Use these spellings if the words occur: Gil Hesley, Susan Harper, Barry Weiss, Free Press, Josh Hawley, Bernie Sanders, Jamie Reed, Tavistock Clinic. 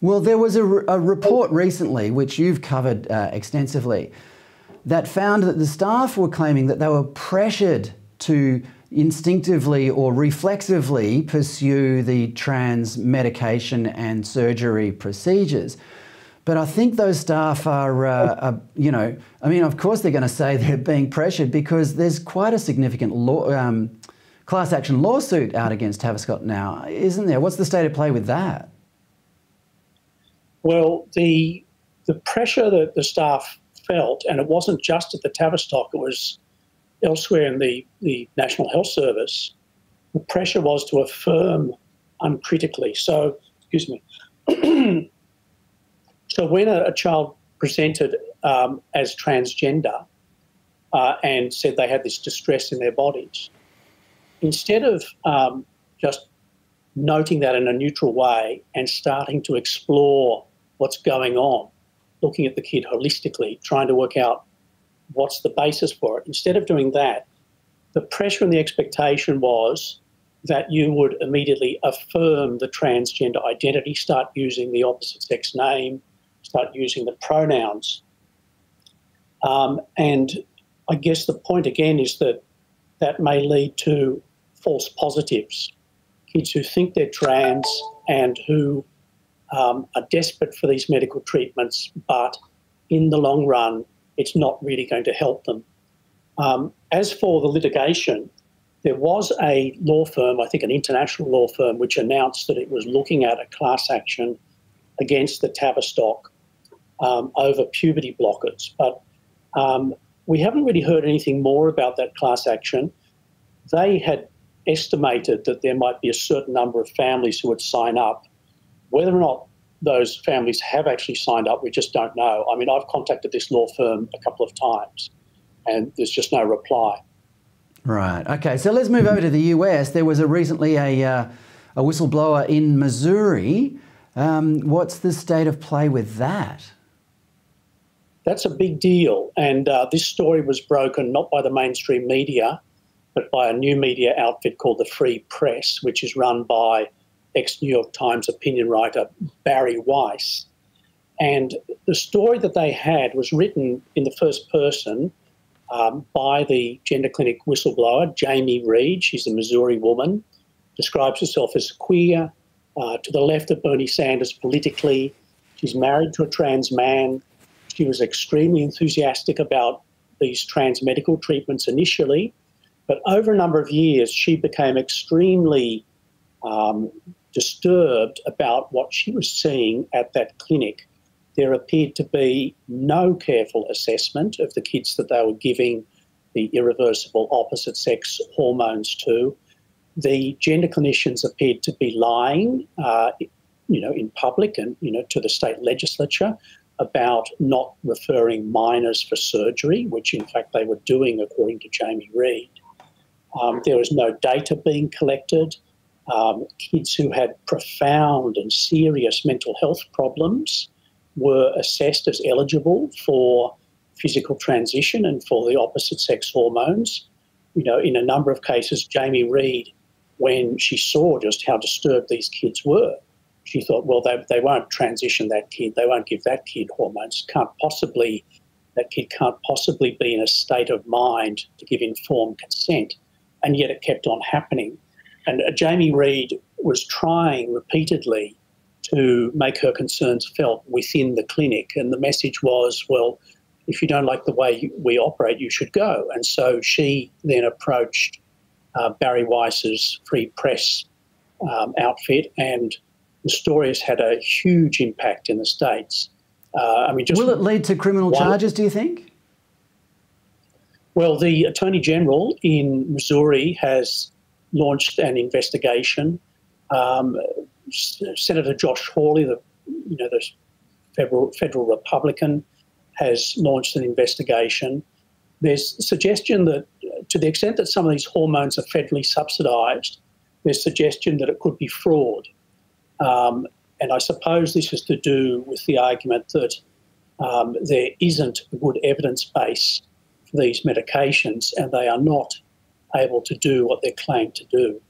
Well, there was a report recently, which you've covered extensively, that found that the staff were claiming that they were pressured to instinctively or reflexively pursue the trans medication and surgery procedures. But I think those staff are, you know, I mean, of course they're going to say they're being pressured, because there's quite a significant law, class action lawsuit out against Tavistock now, isn't there? What's the state of play with that? Well, the pressure that the staff felt, and it wasn't just at the Tavistock, it was elsewhere in the National Health Service, the pressure was to affirm uncritically. So, excuse me. So when a child presented as transgender and said they had this distress in their bodies, instead of just noting that in a neutral way and starting to explore what's going on, looking at the kid holistically, trying to work out what's the basis for it. Instead of doing that, the pressure and the expectation was that you would immediately affirm the transgender identity, start using the opposite sex name, start using the pronouns. And I guess the point again is that that may lead to false positives. Kids who think they're trans and who are desperate for these medical treatments, but in the long run, it's not really going to help them. As for the litigation, there was a law firm, I think an international law firm, which announced that it was looking at a class action against the Tavistock over puberty blockers. But we haven't really heard anything more about that class action. They had estimated that there might be a certain number of families who would sign up. Whether or not those families have actually signed up, we just don't know. I mean, I've contacted this law firm a couple of times and there's just no reply. Right. Okay. So let's move over to the US. There was recently a whistleblower in Missouri. What's the state of play with that? That's a big deal. And this story was broken not by the mainstream media, but by a new media outfit called the Free Press, which is run by ex-New York Times opinion writer Barry Weiss. And the story that they had was written in the first person by the gender clinic whistleblower, Jamie Reed. She's a Missouri woman, describes herself as queer, to the left of Bernie Sanders politically. She's married to a trans man. She was extremely enthusiastic about these trans medical treatments initially, but over a number of years, she became extremely disturbed about what she was seeing at that clinic. There appeared to be no careful assessment of the kids that they were giving the irreversible opposite sex hormones to. The gender clinicians appeared to be lying, you know, in public and, you know, to the state legislature about not referring minors for surgery, which in fact they were doing according to Jamie Reed. There was no data being collected. Kids who had profound and serious mental health problems were assessed as eligible for physical transition and for the opposite sex hormones. You know, in a number of cases, Jamie Reed, when she saw just how disturbed these kids were, she thought, well, they won't transition that kid, they won't give that kid hormones, that kid can't possibly be in a state of mind to give informed consent. And yet it kept on happening. And Jamie Reed was trying repeatedly to make her concerns felt within the clinic. And the message was, well, if you don't like the way we operate, you should go. And so she then approached Barry Weiss's Free Press outfit, and the story has had a huge impact in the States. I mean, will it lead to criminal charges, do you think? Well, the Attorney General in Missouri has launched an investigation. Senator Josh Hawley, the federal Republican, has launched an investigation. There's suggestion that, to the extent that some of these hormones are federally subsidised, there's suggestion that it could be fraud. And I suppose this is to do with the argument that there isn't a good evidence base for these medications and they are not able to do what they're claimed to do.